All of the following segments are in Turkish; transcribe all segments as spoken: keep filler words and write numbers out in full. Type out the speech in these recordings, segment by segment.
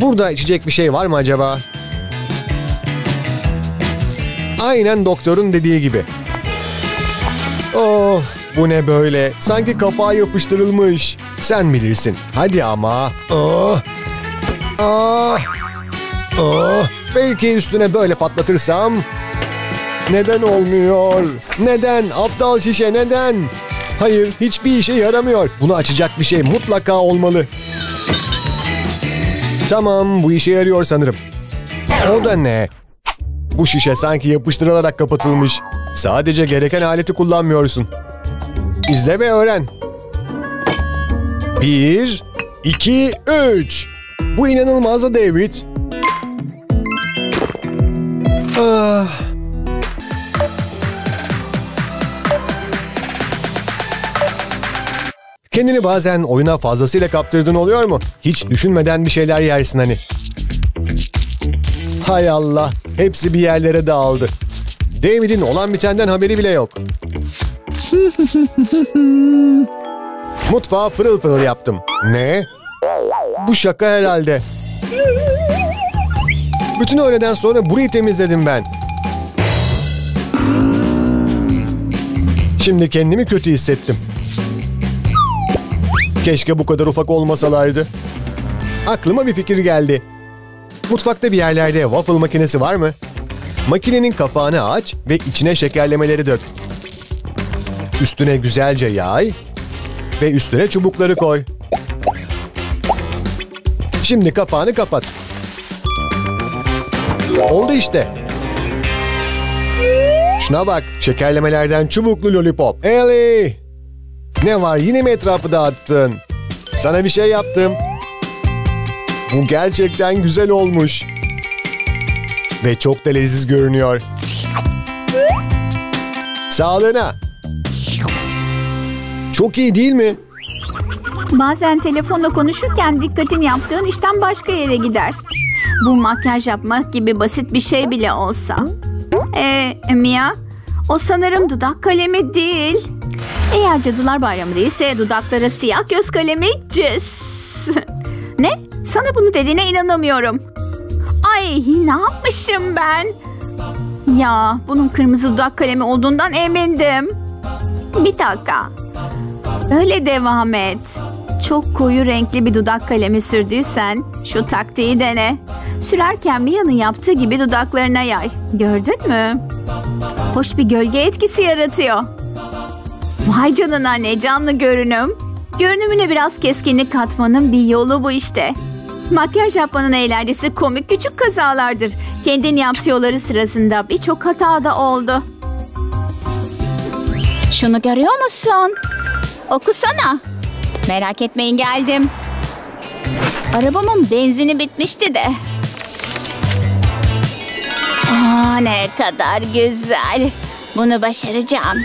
Burada içecek bir şey var mı acaba? Aynen doktorun dediği gibi. Oh, bu ne böyle? Sanki kapağa yapıştırılmış. Sen bilirsin. Hadi ama. Oh. Oh. Oh. Belki üstüne böyle patlatırsam. Neden olmuyor? Neden? Aptal şişe neden? Hayır, hiçbir işe yaramıyor. Bunu açacak bir şey mutlaka olmalı. Tamam, bu işe yarıyor sanırım. O da ne? Bu şişe sanki yapıştırılarak kapatılmış. Sadece gereken aleti kullanmıyorsun. İzle ve öğren. Bir, iki, üç. Bu inanılmazdı David. Ah. Kendini bazen oyuna fazlasıyla kaptırdığın oluyor mu? Hiç düşünmeden bir şeyler yersin hani. Hay Allah, hepsi bir yerlere dağıldı. David'in olan bitenden haberi bile yok. Mutfağı pırıl pırıl yaptım. Ne? Bu şaka herhalde. Bütün öğleden sonra burayı temizledim ben. Şimdi kendimi kötü hissettim. Keşke bu kadar ufak olmasalardı. Aklıma bir fikir geldi. Mutfakta bir yerlerde waffle makinesi var mı? Makinenin kapağını aç ve içine şekerlemeleri dök. Üstüne güzelce yay ve üstüne çubukları koy. Şimdi kapağını kapat. Oldu işte. Şuna bak, şekerlemelerden çubuklu lollipop. Ellie! Ne var, yine mi etrafı dağıttın? Sana bir şey yaptım. Bu gerçekten güzel olmuş. Ve çok da leziz görünüyor. Sağlığına. Çok iyi değil mi? Bazen telefonla konuşurken dikkatin yaptığın işten başka yere gider. Bu makyaj yapmak gibi basit bir şey bile olsa. Ee, Mia, o sanırım dudak kalemi değil. Eğer Cadılar Bayramı değilse dudaklara siyah göz kalemi cız. Ne? Sana bunu dediğine inanamıyorum. Ay, ne yapmışım ben? Ya, bunun kırmızı dudak kalemi olduğundan emindim. Bir dakika. Öyle devam et. Çok koyu renkli bir dudak kalemi sürdüysen şu taktiği dene. Sürerken Mia'nın yaptığı gibi dudaklarına yay. Gördün mü? Hoş bir gölge etkisi yaratıyor. Vay canına, ne canlı görünüm. Görünümüne biraz keskinlik katmanın bir yolu bu işte. Makyaj yapmanın eğlencesi komik küçük kazalardır. Kendin yaptığı yolları sırasında birçok hata da oldu. Şunu görüyor musun? Okusana. Merak etmeyin, geldim. Arabamın benzini bitmişti de. Aa, ne kadar güzel. Bunu başaracağım.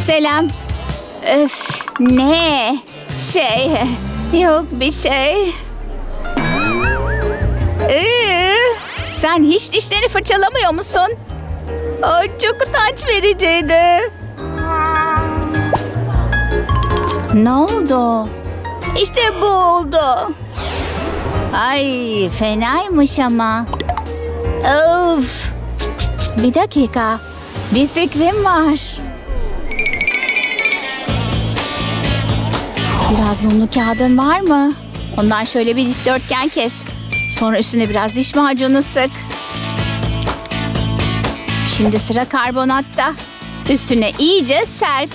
Selam. Öf, ne? Şey, yok bir şey. Ee, sen hiç dişleri fırçalamıyor musun? Ay, çok utanç vericiydi. Ne oldu? İşte bu oldu. Ay, fenaymış ama. Of. Bir dakika, bir fikrim var. Biraz mumlu kağıdın var mı? Ondan şöyle bir dikdörtgen kes. Sonra üstüne biraz diş macunu sık. Şimdi sıra karbonatta. Üstüne iyice serp.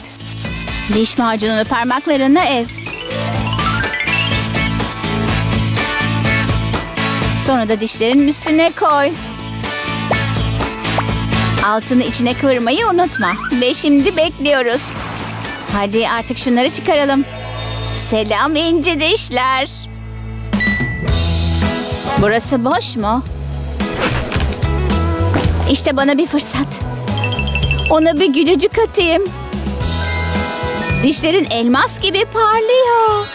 Diş macununu parmaklarına ez. Sonra da dişlerin üstüne koy. Altını içine kıvırmayı unutma. Ve şimdi bekliyoruz. Hadi artık şunları çıkaralım. Selam ince dişler. Burası boş mu? İşte bana bir fırsat. Ona bir gülücük atayım. Dişlerin elmas gibi parlıyor.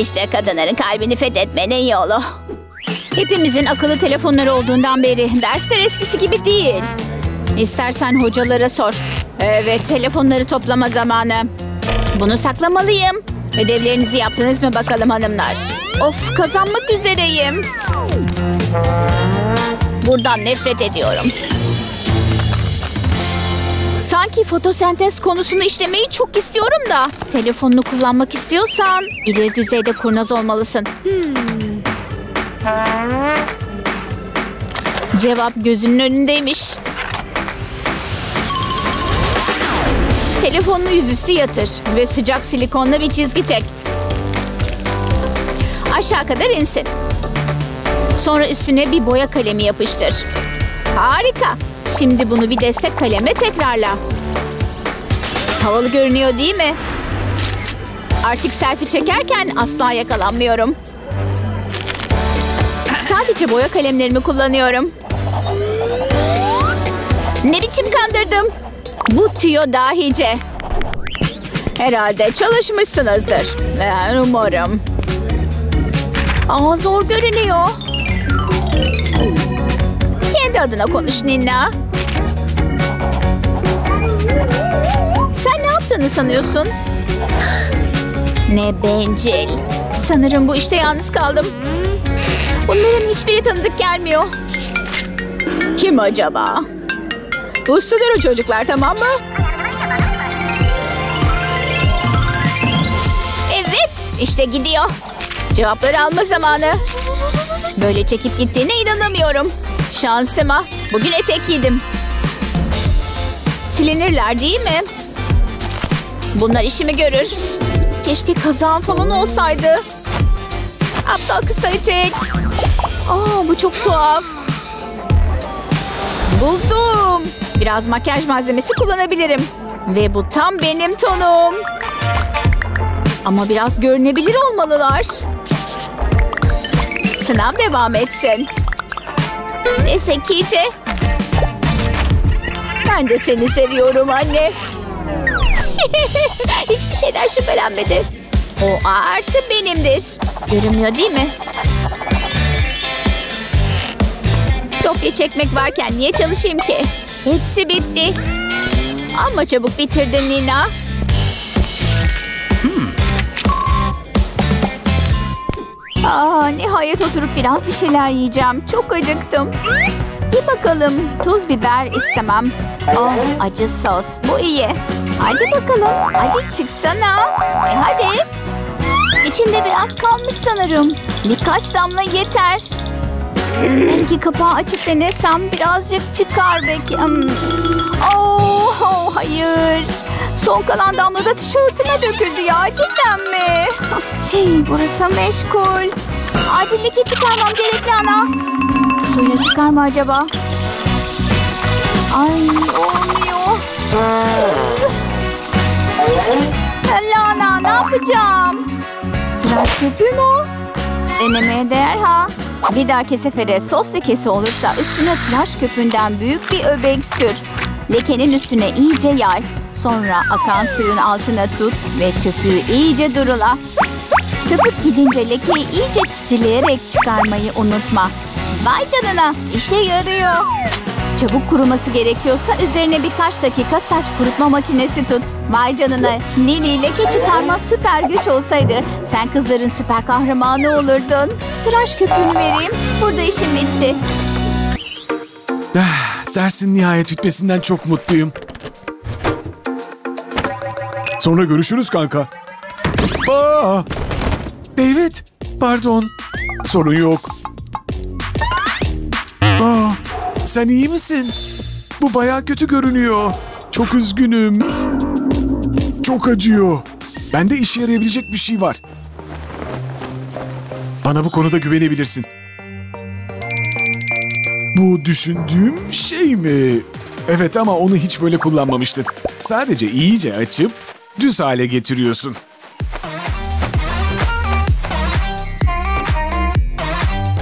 İşte kadınların kalbini fethetmenin yolu. Hepimizin akıllı telefonları olduğundan beri dersler eskisi gibi değil. İstersen hocalara sor. Evet, telefonları toplama zamanı. Bunu saklamalıyım. Ödevlerinizi yaptınız mı bakalım hanımlar? Of, kazanmak üzereyim. Buradan nefret ediyorum. Sanki fotosentez konusunu işlemeyi çok istiyorum da. Telefonunu kullanmak istiyorsan ileri düzeyde kurnaz olmalısın. Hmm. Cevap gözünün önündeymiş. Telefonunu yüzüstü yatır ve sıcak silikonla bir çizgi çek. Aşağı kadar insin. Sonra üstüne bir boya kalemi yapıştır. Harika. Şimdi bunu bir destek kalemle tekrarla. Havalı görünüyor değil mi? Artık selfie çekerken asla yakalanmıyorum. Sadece boya kalemlerimi kullanıyorum. Ne biçim kandırdım? Bu tüyo dahice. Herhalde çalışmışsınızdır. Yani umarım. Aa, zor görünüyor. Kendi adına konuş Nina. Sen ne yaptığını sanıyorsun? Ne bencil. Sanırım bu işte yalnız kaldım. Bunların hiçbiri tanıdık gelmiyor. Kim acaba? Uslu durun çocuklar, tamam mı? Evet, işte gidiyor. Cevapları alma zamanı. Böyle çekip gittiğine inanamıyorum. Şansıma bugün etek giydim. Silinirler değil mi? Bunlar işimi görür. Keşke kazağım falan olsaydı. Aptal kısa etek. Aa, bu çok tuhaf. Buldum. Biraz makyaj malzemesi kullanabilirim. Ve bu tam benim tonum. Ama biraz görünebilir olmalılar. Sınav devam etsin. Ne zekice. Ben de seni seviyorum anne. Hiçbir şeyden şüphelenmedi. O artı benimdir. Görünmüyor değil mi? Kopya çekmek varken niye çalışayım ki? Hepsi bitti. Ama çabuk bitirdin Nina. Aa, nihayet oturup biraz bir şeyler yiyeceğim. Çok acıktım. Bir bakalım. Tuz biber istemem. Oh, acı sos. Bu iyi. Hadi bakalım. Hadi çıksana. E hadi. İçinde biraz kalmış sanırım. Birkaç damla yeter. Belki kapağı açıp denesem birazcık çıkar belki. Oh, oh hayır. Son kalan damla da tişörtüme döküldü ya. Cidden mi? Şey, burası meşgul. Acil leke çıkarmam gerekli ana. Suyla çıkar mı acaba? Ay, olmuyor. Allah ana, ne yapacağım? Tıraş köpüğü mü o? Denemeye değer ha. Bir dahaki sefere sos lekesi olursa üstüne tıraş köpüğünden büyük bir öbek sür. Lekenin üstüne iyice yay. Sonra akan suyun altına tut ve köpüğü iyice durula. Köpük gidince lekeyi iyice çiçeleyerek çıkarmayı unutma. Vay canına, işe yarıyor. Çabuk kuruması gerekiyorsa üzerine birkaç dakika saç kurutma makinesi tut. Vay canına, Lili leke çıkarma süper güç olsaydı sen kızların süper kahramanı olurdun. Tıraş köpüğünü vereyim, burada işim bitti. Dersin nihayet bitmesinden çok mutluyum. Sonra görüşürüz kanka. Aa, David, pardon. Sorun yok. Aa, sen iyi misin? Bu bayağı kötü görünüyor. Çok üzgünüm. Çok acıyor. Bende işe yarayabilecek bir şey var. Bana bu konuda güvenebilirsin. Bu düşündüğüm şey mi? Evet, ama onu hiç böyle kullanmamıştın. Sadece iyice açıp düz hale getiriyorsun.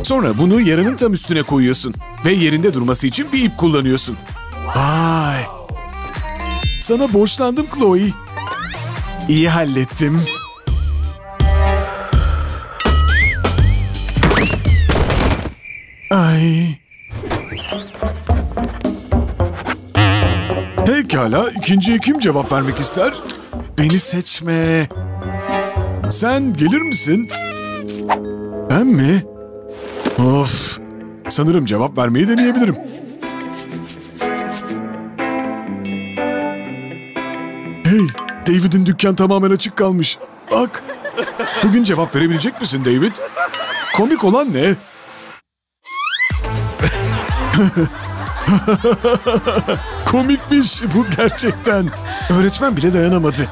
Sonra bunu yarının tam üstüne koyuyorsun. Ve yerinde durması için bir ip kullanıyorsun. Vay! Sana borçlandım Chloe. İyi hallettim. Ay. Pekala, ikinciye kim cevap vermek ister? Beni seçme. Sen gelir misin? Ben mi? Of. Sanırım cevap vermeyi deneyebilirim. Hey, David'in dükkan tamamen açık kalmış. Bak. Bugün cevap verebilecek misin David? Komik olan ne? Komikmiş bu gerçekten. Öğretmen bile dayanamadı.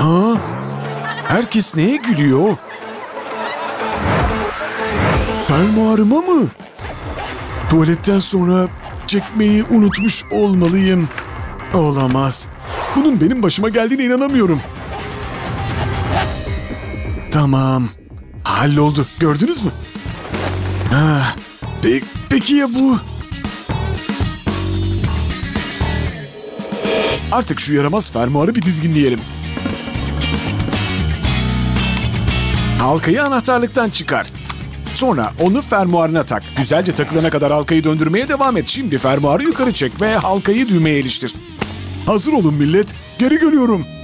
Aa, herkes neye gülüyor? Fermuarıma mı? Tuvaletten sonra çekmeyi unutmuş olmalıyım. Olamaz. Bunun benim başıma geldiğine inanamıyorum. Tamam. Halloldu. Gördünüz mü? Ha, pe peki ya bu? Artık şu yaramaz fermuarı bir dizginleyelim. Halkayı anahtarlıktan çıkar. Sonra onu fermuarına tak. Güzelce takılana kadar halkayı döndürmeye devam et. Şimdi fermuarı yukarı çek ve halkayı düğmeye iliştir. Hazır olun millet. Geri geliyorum.